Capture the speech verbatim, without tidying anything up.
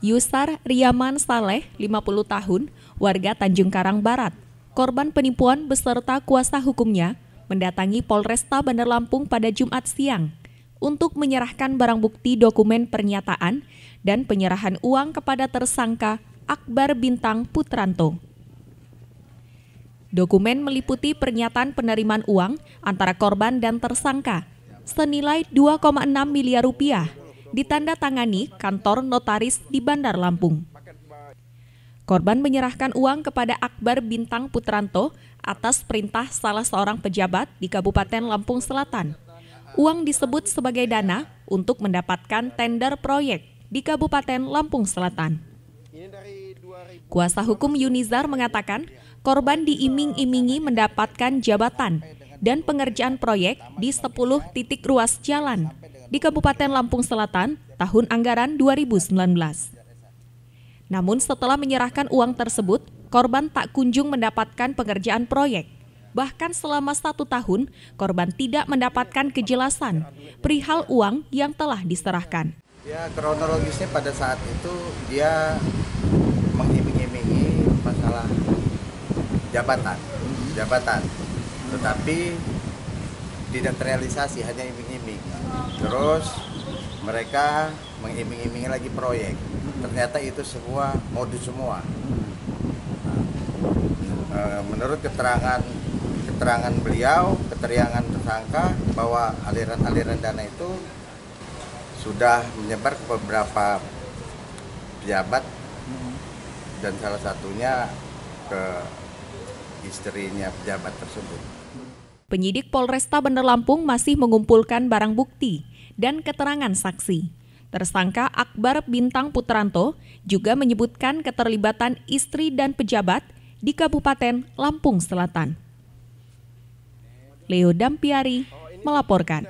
Yustar Riyaman Saleh, lima puluh tahun, warga Tanjung Karang Barat, korban penipuan beserta kuasa hukumnya, mendatangi Polresta Bandar Lampung pada Jumat siang untuk menyerahkan barang bukti dokumen pernyataan dan penyerahan uang kepada tersangka Akbar Bintang Putranto. Dokumen meliputi pernyataan penerimaan uang antara korban dan tersangka senilai dua koma enam miliar rupiah ditandatangani kantor notaris di Bandar Lampung. Korban menyerahkan uang kepada Akbar Bintang Putranto atas perintah salah seorang pejabat di Kabupaten Lampung Selatan. Uang disebut sebagai dana untuk mendapatkan tender proyek di Kabupaten Lampung Selatan. Kuasa hukum Yunizar mengatakan korban diiming-imingi mendapatkan jabatan dan pengerjaan proyek di sepuluh titik ruas jalan di Kabupaten Lampung Selatan tahun anggaran dua ribu sembilan belas. Namun setelah menyerahkan uang tersebut, korban tak kunjung mendapatkan pengerjaan proyek. Bahkan selama satu tahun, korban tidak mendapatkan kejelasan perihal uang yang telah diserahkan. Ya, kronologisnya pada saat itu dia mengiming-imingi masalah jabatan, jabatan. Tetapi tidak terrealisasi, hanya iming-iming. Terus mereka mengiming-imingi lagi proyek. Ternyata itu semua modus semua. Nah, menurut keterangan keterangan beliau, keterangan tersangka bahwa aliran-aliran dana itu sudah menyebar ke beberapa pejabat dan salah satunya ke istrinya pejabat tersebut. Penyidik Polresta Bandar Lampung masih mengumpulkan barang bukti dan keterangan saksi. Tersangka Akbar Bintang Putranto juga menyebutkan keterlibatan istri dan pejabat di Kabupaten Lampung Selatan. Leo Dampiari melaporkan.